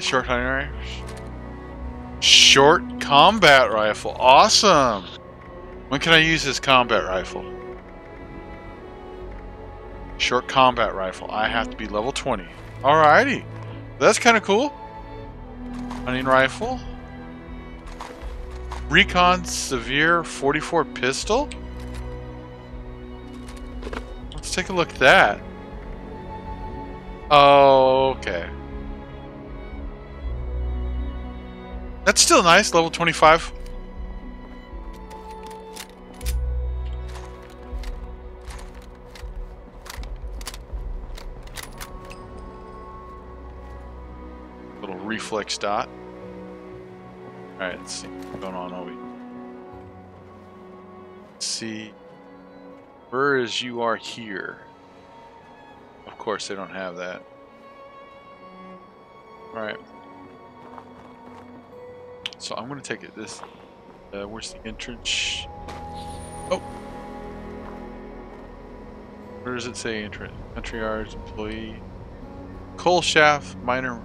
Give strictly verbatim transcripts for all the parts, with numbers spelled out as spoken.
short hunting rifle. Short combat rifle. Awesome. When can I use this combat rifle? Short combat rifle. I have to be level twenty. Alrighty. That's kind of cool. Hunting rifle. Recon Severe forty-four pistol. Let's take a look at that. Oh, okay. That's still nice, level twenty-five. Little reflex dot. Alright, let's see what's going on, Obi. Let's see. Whereas you are here. Of course, they don't have that. Alright. So I'm going to take it this. Uh, where's the entrance? Oh! Where does it say entrance? Country yards, employee. Coal shaft, miner,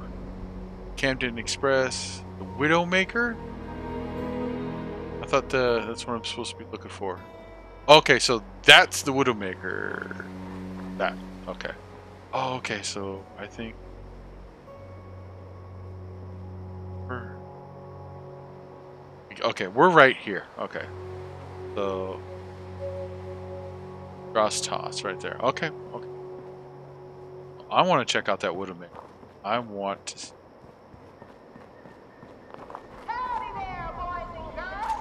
Camden Express. The Widowmaker? I thought the, that's what I'm supposed to be looking for. Okay, so that's the Widowmaker. That. Okay. Oh, okay, so I think... We're... Okay, we're right here. Okay. So... Cross toss right there. Okay, okay. I want to check out that Widowmaker. I want to...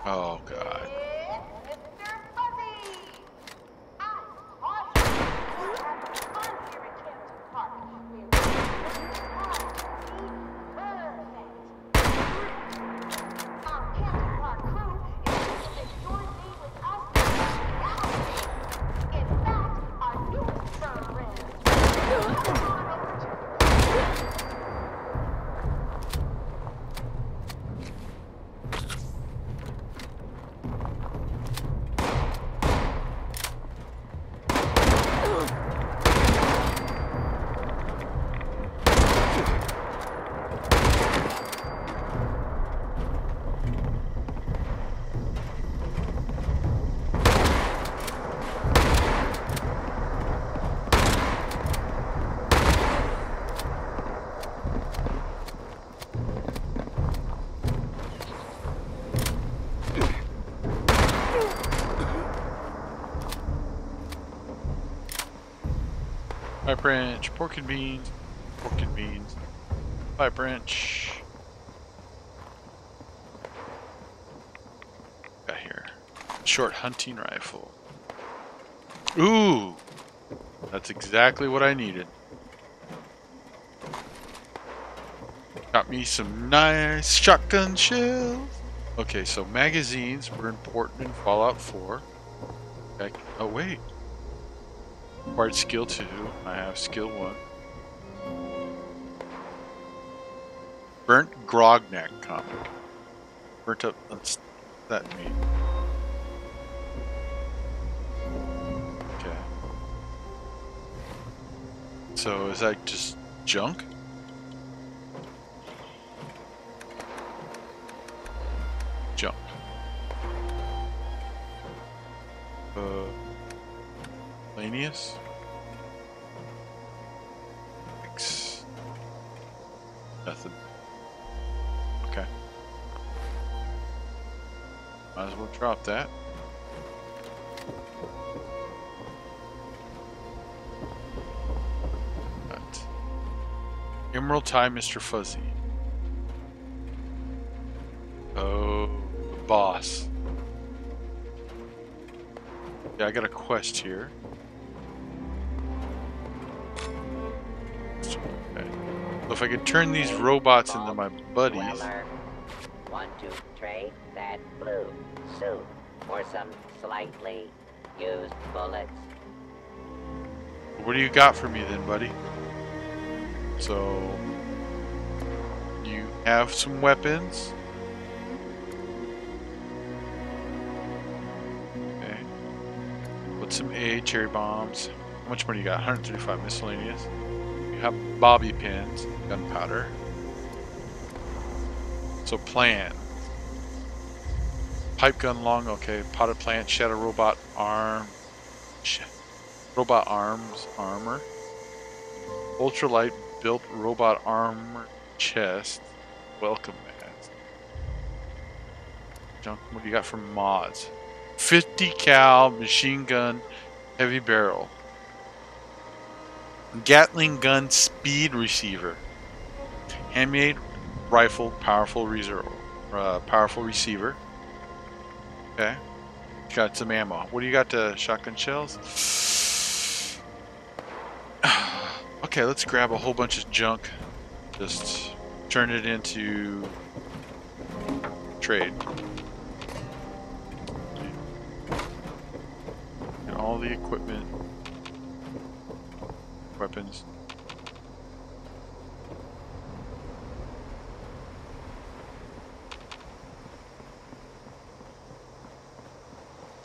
Oh, God. It's Mister Fuzzy! I'm Fuzzy! I'm here at Camden Park. Our Camden Park crew is in the jointly with us in the galaxy. In fact, our newest friend. Pipe branch, pork and beans, pork and beans, pipe branch. Got here. Short hunting rifle. Ooh! That's exactly what I needed. Got me some nice shotgun shells. Okay, so magazines were important in Fallout four. Okay. Oh, wait. Required skill two. I have skill one. Burnt Grognak comic. Burnt up. What's that mean? Okay. So is that just junk? Junk. Uh. Miscellaneous. X. Nothing. Okay. Might as well drop that. But. Emerald tie, Mister Fuzzy. Oh, the boss. Yeah, I got a quest here. So if I could turn these robots into my buddies. Dweller. Want to trade that blue suit for some slightly used bullets? What do you got for me then, buddy? So you have some weapons. Okay. What's some A cherry bombs? How much money you got? one hundred thirty-five miscellaneous. Have bobby pins, gunpowder, So plan. Pipe gun long, okay. Potted plant, shadow robot arm. Sh robot arms, armor. Ultralight built robot armor chest. Welcome, man. Junk, what do you got for mods? fifty cal machine gun, heavy barrel. Gatling gun speed receiver. Handmade rifle, powerful reserve, uh, powerful receiver. Okay, got some ammo. What do you got? To shotgun shells. Okay, let's grab a whole bunch of junk. Just turn it into trade. And all the equipment, weapons.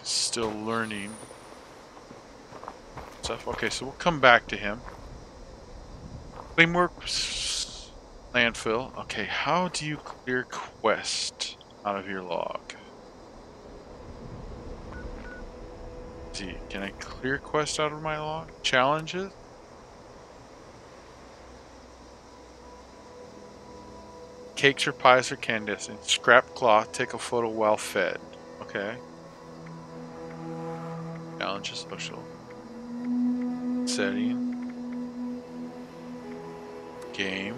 Still learning stuff. Okay, so we'll come back to him. Claimworks landfill. Okay, how do you clear quest out of your log? Let's see, can I clear quest out of my log? Challenges? Cakes or pies or candescent. Scrap cloth, take a photo while fed. Okay. Challenge social setting game.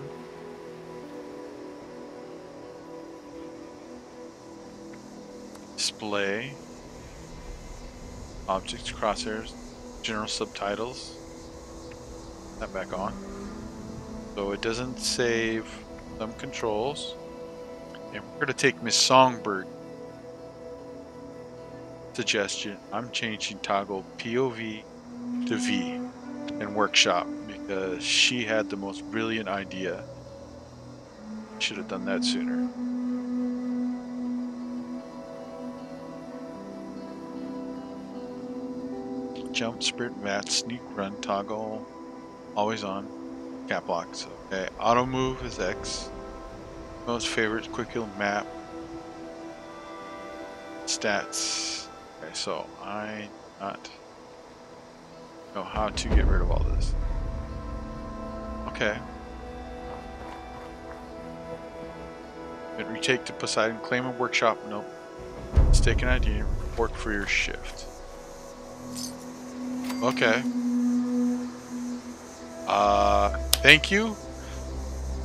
Display objects, crosshairs, general subtitles. That back on. So it doesn't save some controls. And we're gonna take Miss Songbird. Suggestion, I'm changing toggle P O V to V in workshop because she had the most brilliant idea. Should have done that sooner. Jump, sprint, vat, sneak, run, toggle, always on, cap locks. Okay, auto move is X. Most favorite, quick heal, map, stats. Okay, so I not know how to get rid of all this. Okay. Then retake to Poseidon, claim a workshop. Nope. Let's take an I D and report for your shift. Okay. Uh, thank you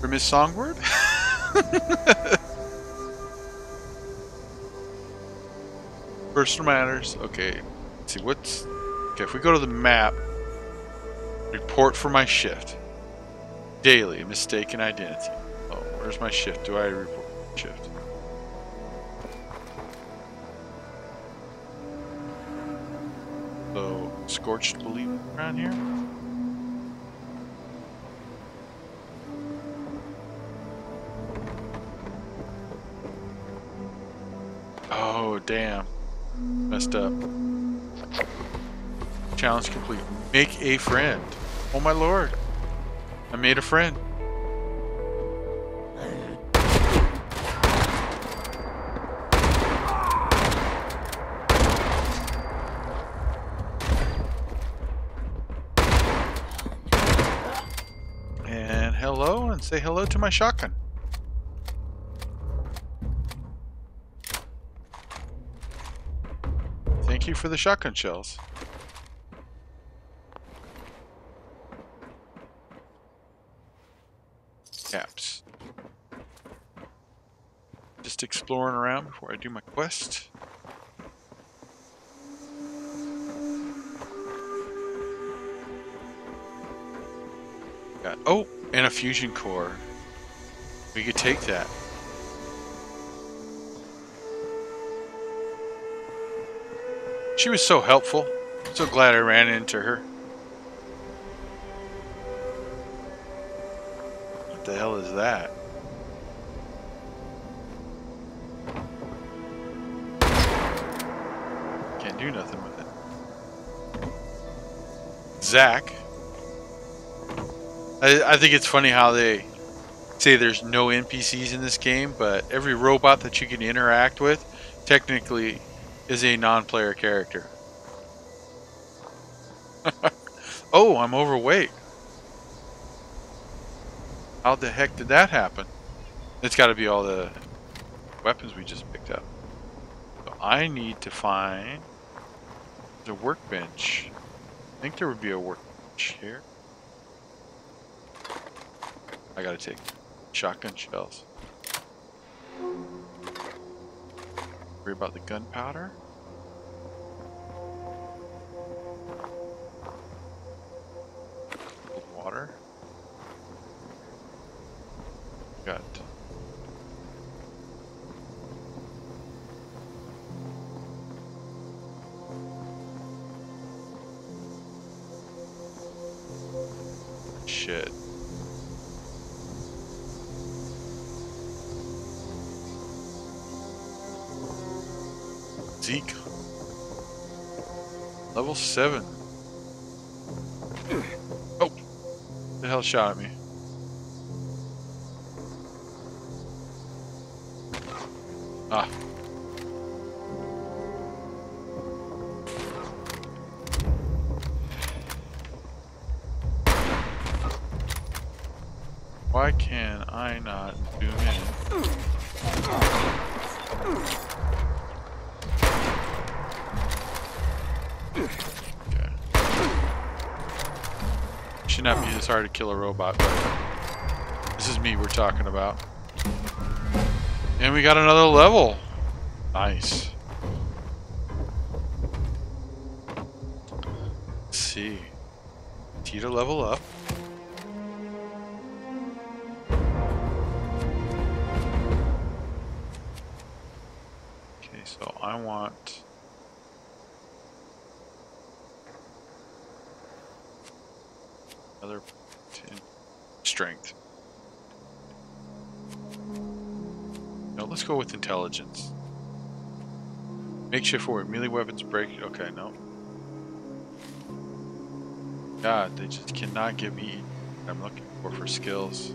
for Miss Songbird. Personal matters. Okay. Let's see what's. Okay, if we go to the map, report for my shift. Daily mistaken identity. Oh, where's my shift? Do I report shift? So scorched believe around here. Oh damn. Messed up. Challenge complete. Make a friend. Oh my lord. I made a friend. And hello, and say hello to my shotgun. Thank you for the shotgun shells. Caps. Just exploring around before I do my quest. Got, oh, and a fusion core. We could take that. She was so helpful. I'm so glad I ran into her. What the hell is that? Can't do nothing with it. Zach. I, I think it's funny how they say there's no N P Cs in this game, but every robot that you can interact with technically is a non-player character. Oh, I'm overweight. How the heck did that happen? It's got to be all the weapons we just picked up. So I need to find the workbench. I think there would be a workbench here. I gotta take shotgun shells. Worry about the gunpowder. Water. Got. Shit. Zeke. Level seven. Oh! The hell shot at me. Ah. Why can I not zoom in? Should not be this hard to kill a robot, but this is me we're talking about. And we got another level. Nice. Let's see. T to level up. Okay, so I want. Another strength. Now let's go with intelligence. Makeshift forward. Melee weapons break. Okay, no. God, they just cannot give me what I'm looking for for skills.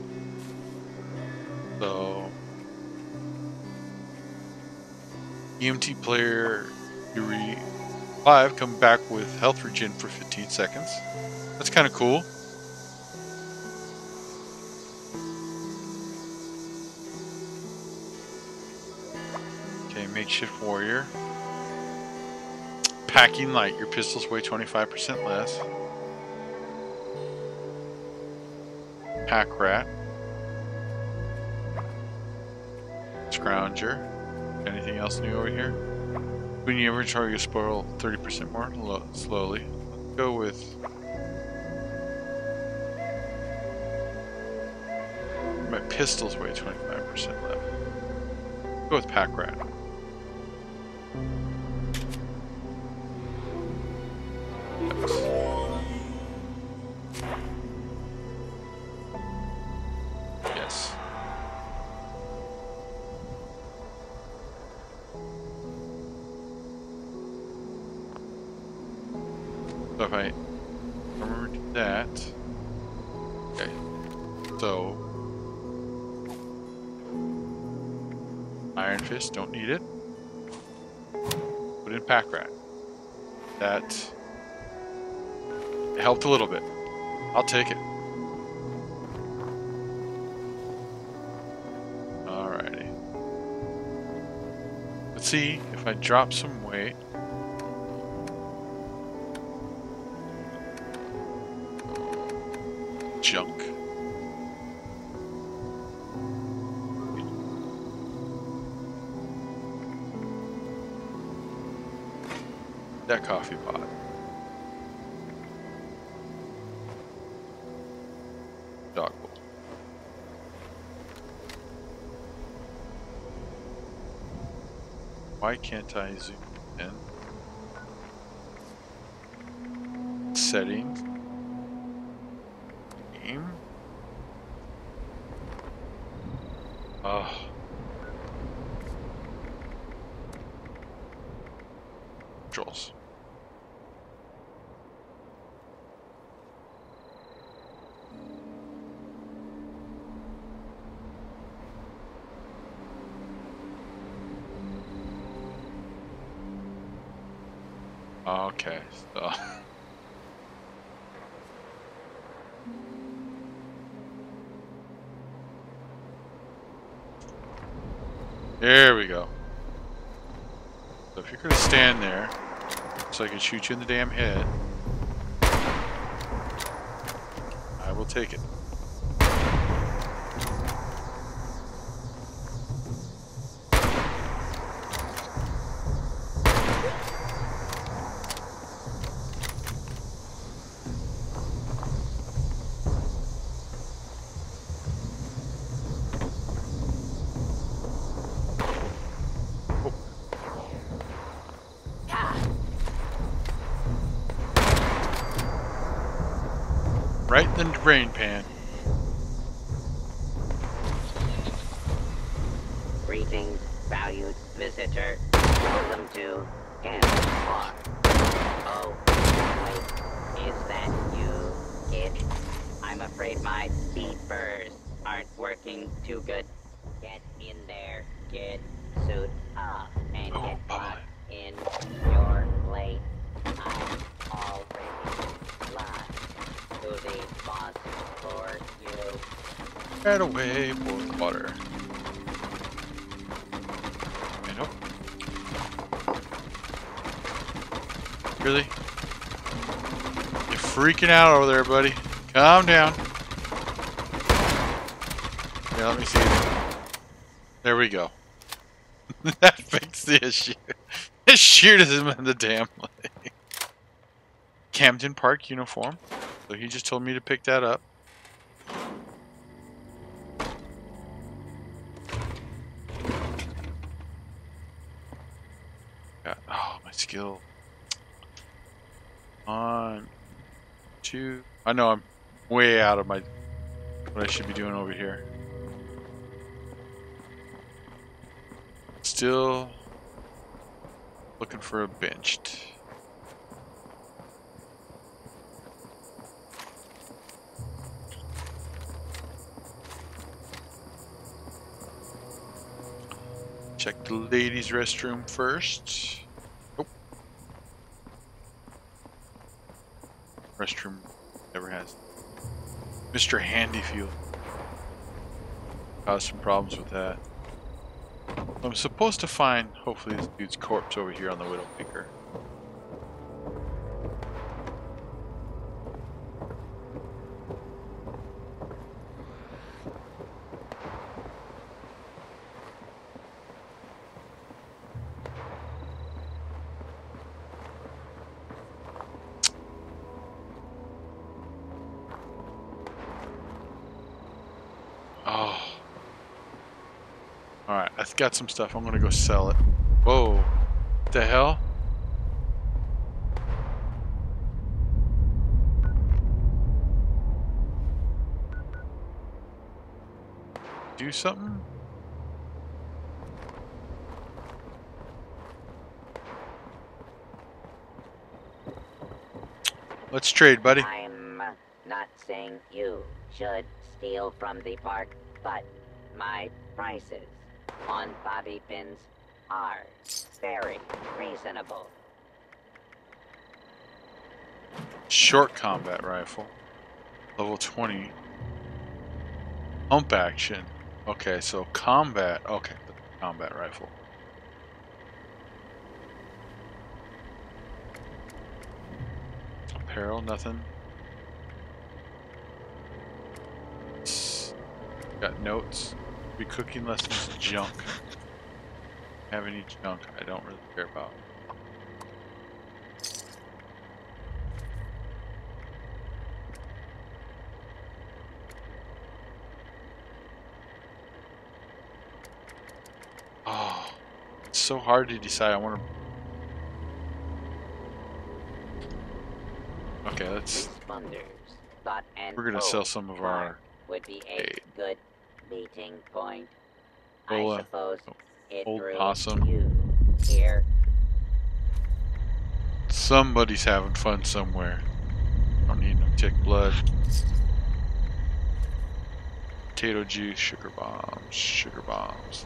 So, E M T player, you revive. Come back with health regen for fifteen seconds. That's kind of cool. Makeshift warrior. Packing light. Your pistols weigh twenty-five percent less. Pack rat. Scrounger. Anything else new over here? When you inventory, you spoil thirty percent more Lo slowly. Let's go with. My pistols weigh twenty-five percent less. Let's go with pack rat. Yes. So if I remember that, okay. So iron fist, don't need it. Put in pack rat. That. Helped a little bit. I'll take it. Alrighty. Let's see if I drop some weight. Junk. That coffee pot. Why can't I zoom in? Settings. Game. Oh. Controls. Okay, so... There we go. So if you're gonna stand there, so I can shoot you in the damn head, I will take it. Right in the brain pan. Greetings, valued visitor. Welcome to Camden Park. Oh, wait, is that you, kid? I'm afraid my beepers aren't working too good. Get in there, kid. Suit up and oh, get back in your place. I'm already live. The boss for you. Right away, pour the water. I know. Really? You're freaking out over there, buddy. Calm down. Yeah, let me see. There we go. That fixed the issue. It shoot him in the damn leg. Camden Park uniform. So he just told me to pick that up. Got, oh, my skill. On two. I know I'm way out of my what I should be doing over here. Still looking for a benched. Check the ladies' restroom first. Nope. Restroom never has. Mister Handy fuel. Caused some problems with that. I'm supposed to find, hopefully, this dude's corpse over here on the Widowmaker. Alright, I've got some stuff. I'm gonna go sell it. Whoa. What the hell? Do something? Let's trade, buddy. I'm not saying you should steal from the park, but my prices on bobby pins are very reasonable. Short combat rifle, level twenty, pump action. Okay, so combat. Okay, combat rifle. Apparel, nothing. Got notes. Be cooking lessons junk. Have any junk I don't really care about. Oh, it's so hard to decide. I want to. Okay, let's. We're gonna sell some of our. Would be a good meeting point. Ola. I suppose oh, it drew awesome. You here. Somebody's having fun somewhere. Don't need no tick blood. Potato juice, sugar bombs, sugar bombs.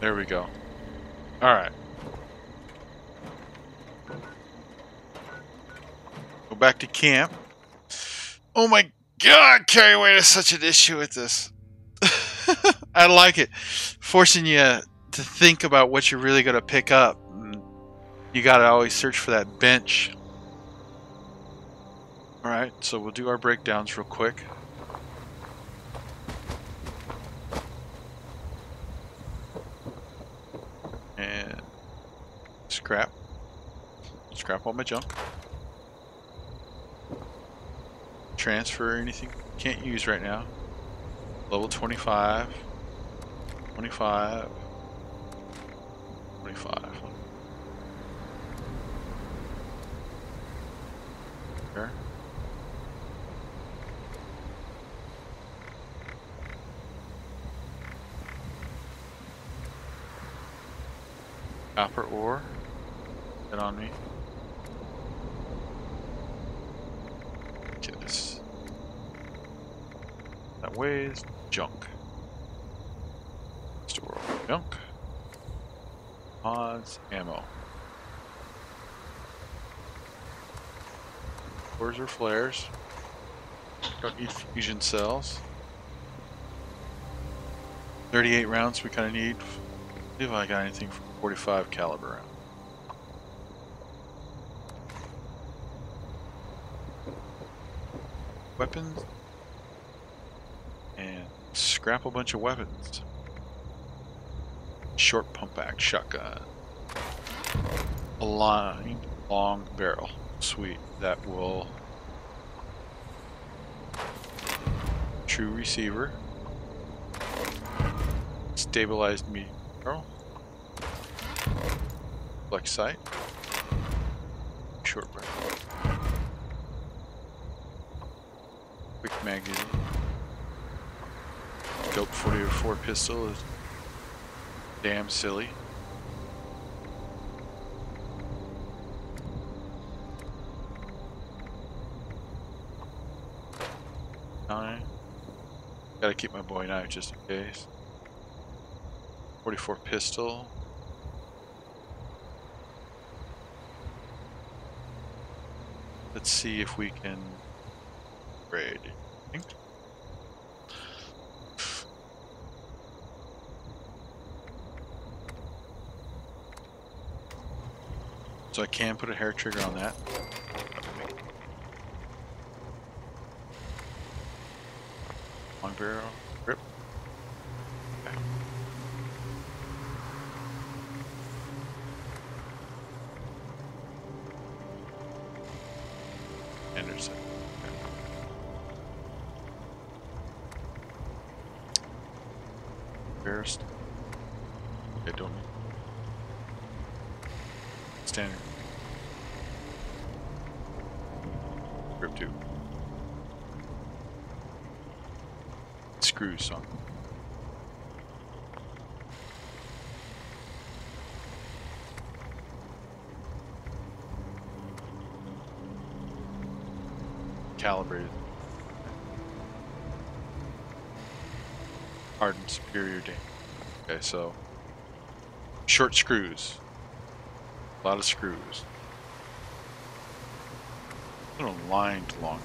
There we go. Alright. Go back to camp. Oh my god, Carryweight is such an issue with this. I like it. Forcing you to think about what you're really going to pick up. You got to always search for that bench. Alright, so we'll do our breakdowns real quick. And scrap. Scrap all my junk. Transfer anything can't use right now. Level twenty-five. twenty-five. twenty-five. There. Copper ore. Get on me. Yes. That way is junk. Store junk. Mods, ammo. Where's our flares? Got infusion cells. thirty-eight rounds we kind of need. See if I got anything for forty-five caliber round. Weapons and scrap a bunch of weapons. Short pump axe, shotgun, blind, long barrel. Sweet, that will. True receiver. Stabilized meat barrel. Flex sight. Short break. Quick magazine. Dope forty-four pistol is damn silly. Nine. Gotta keep my bowie knife just in case. forty-four pistol. Let's see if we can upgrade. So I can put a hair trigger on that. Long barrel, grip. Okay. Anderson. Embarrassed. Okay. I don't need standard. Grip two. Screws on. Calibrated. Hardened superior damage. Okay, so short screws. A lot of screws. Little lined long.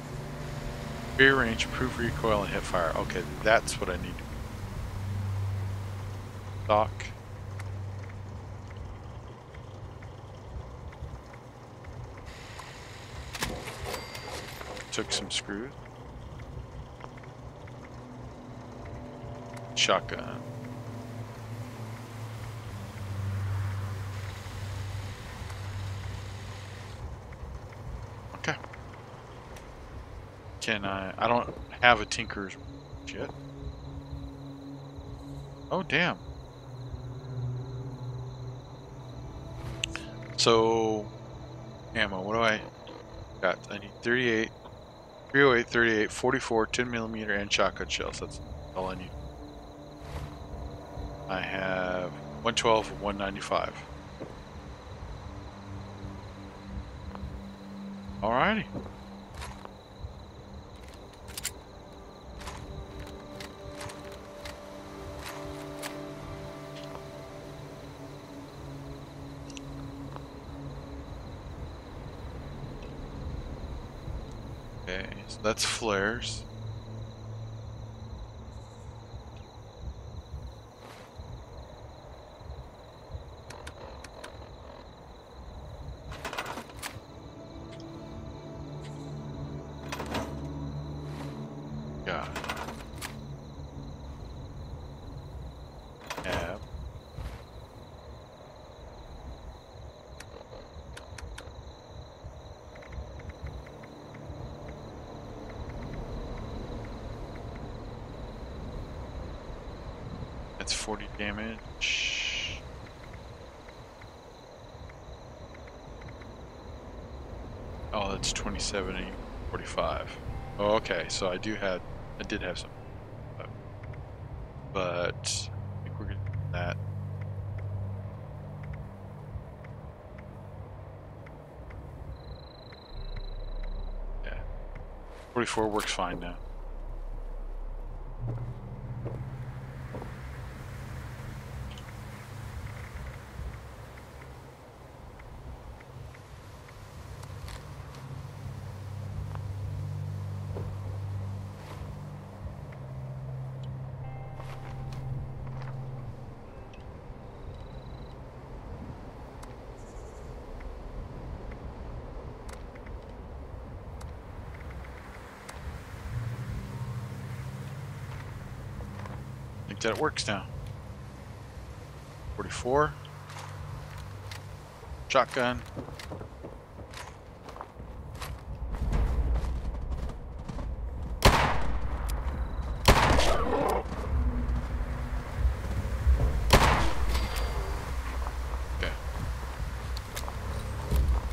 Rear range, improve recoil, and hip fire. Okay, that's what I need. Stock. Took some screws. Shotgun. Can I? I don't have a tinker's yet. Oh damn! So ammo. What do I got? I need thirty-eight, three oh eight, thirty-eight, forty-four, ten millimeter, and shotgun shells. That's all I need. I have one twelve, and one ninety-five. Alrighty. Okay, so that's flares. That's forty damage. Oh, that's twenty, seventy, forty-five. Oh, okay, so I do have, I did have some, but I think we're gonna do that. Yeah, forty-four works fine now. That it works now. forty-four. Shotgun. Okay.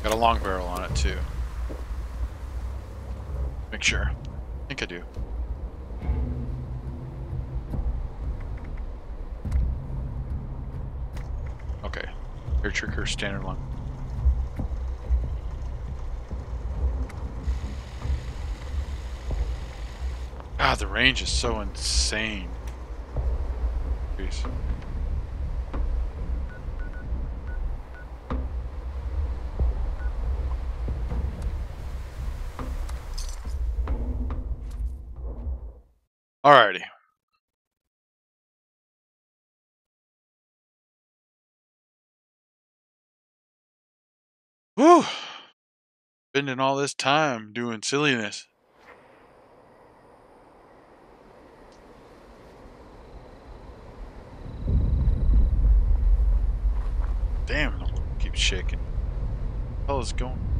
Got a long barrel on it too. Make sure. I think I do. Air trigger, standard one. Ah, the range is so insane. Jeez. Alrighty. Whew! Spending all this time doing silliness. Damn, the world keeps shaking. What the hell is going on?